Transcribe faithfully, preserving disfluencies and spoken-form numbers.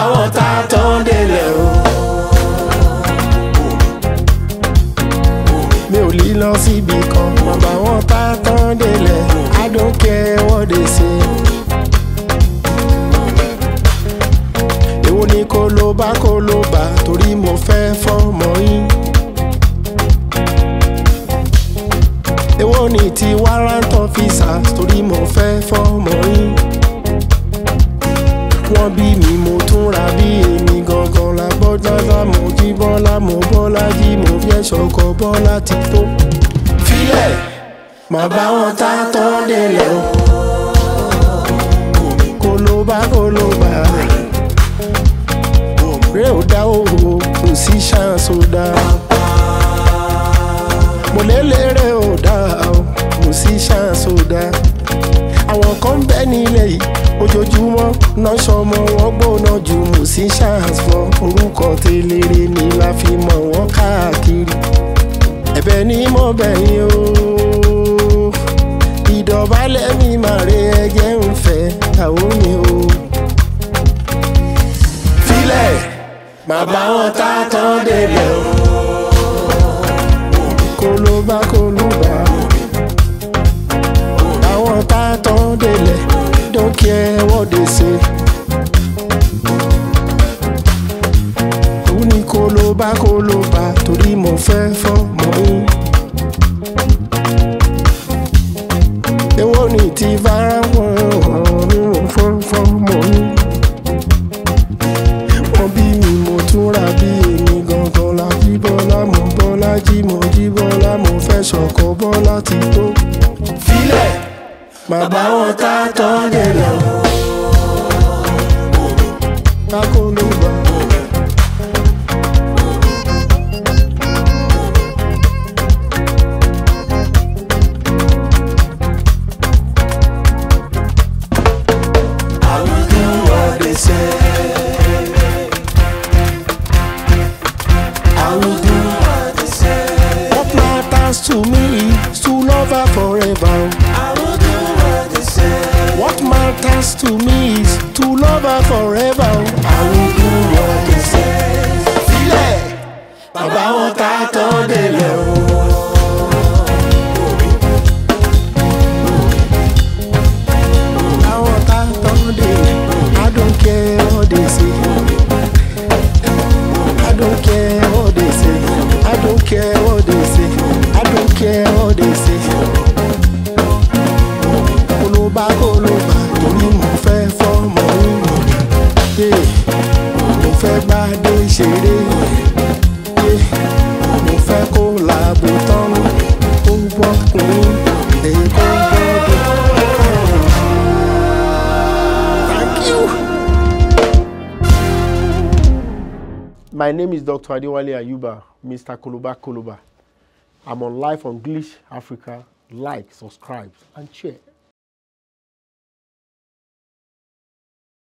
àwọn tá tó délẹ̀ o. Mi ò lè lọ síbi kan, mọ̀ bá wọn tá tó délẹ̀. I don't care what they say. Èwo ni kólóbá kólóbá torí mo fẹ́ fọ́mọ yín. Èwo ni ti warrant officer torí mo fẹ́ fọ́mọ yín. Wọ́n bí mi mo tún ra bí èmi gangan la gbọ́dọ̀ bá mo jí bọ́lá mo bọ́lá jí mo fi ẹ̀ṣọ́ kọ bọ́lá ti tó. Filẹ̀ màá bá wọn tá tán délẹ̀ o. Kólóbá kólóbá rẹ̀ ò dá owó kò sí ṣáàṣó dá. Mo lélẹ́rẹ̀ ò dá o kò sí ṣáàṣó dá. Àwọn kan bẹ nílẹ̀ yìí. Ojoojúmọ́ náà ṣọmọ wọn gbóná ju mò sí ṣáàs wọn. Orúkọ tẹlẹrẹ ni la fi mọ̀ wọ́n káàkiri. Ẹ̀bẹ̀ ni mo bẹ̀ yín o. Ìdọ̀bálẹ̀ mi máa rẹ ẹ̀jẹ̀ ń fẹ́ àwọn mi o. Filẹ̀ màá bá wọn tá tán délẹ̀ o. Kólóbá kólóbá àwọn tá tán délẹ̀. Don't care what they say. Uni kólóbá kólóbá torí mo fẹ́ fọ́mọ yín. Èwo ni ti vara wọ́n fọ́ fọ́mọ yín. Wọ́n bí mi mo tún ra bí èmi gangan la jí bọ́lá mo bọ́lá jí mo jí bọ́lá mo fẹ́ ṣọ̀kọ̀ bọ́lá ti tó. Filẹ̀. Màá bá wọn tá tán délẹ̀ o. Kólóbá kólóbá. I will do what they say. I will do what they say. What matters to me is to love her forever. What matters to me is to love her forever. I will do what they say. Filẹ̀, màá bá wọn tá tán délẹ̀ o. Màá bá wọn tá tán délẹ̀. I don't care what they say. I don't care what they say. I don't care what they say. I don't care what they say. Kólóbá kólóbá torí mo fẹ́ fọ́mọ yín. Mo fẹ́ gbádé ṣeré. Mo fẹ́ kó làbò tán kó wọ́kùnrin èyí kó gbọ́dọ̀. Thank you. My name is Doctor Adewale Ayuba, Mister Kólóbá kólóbá. I'm on live on Glitch Africa. Like, subscribe and share.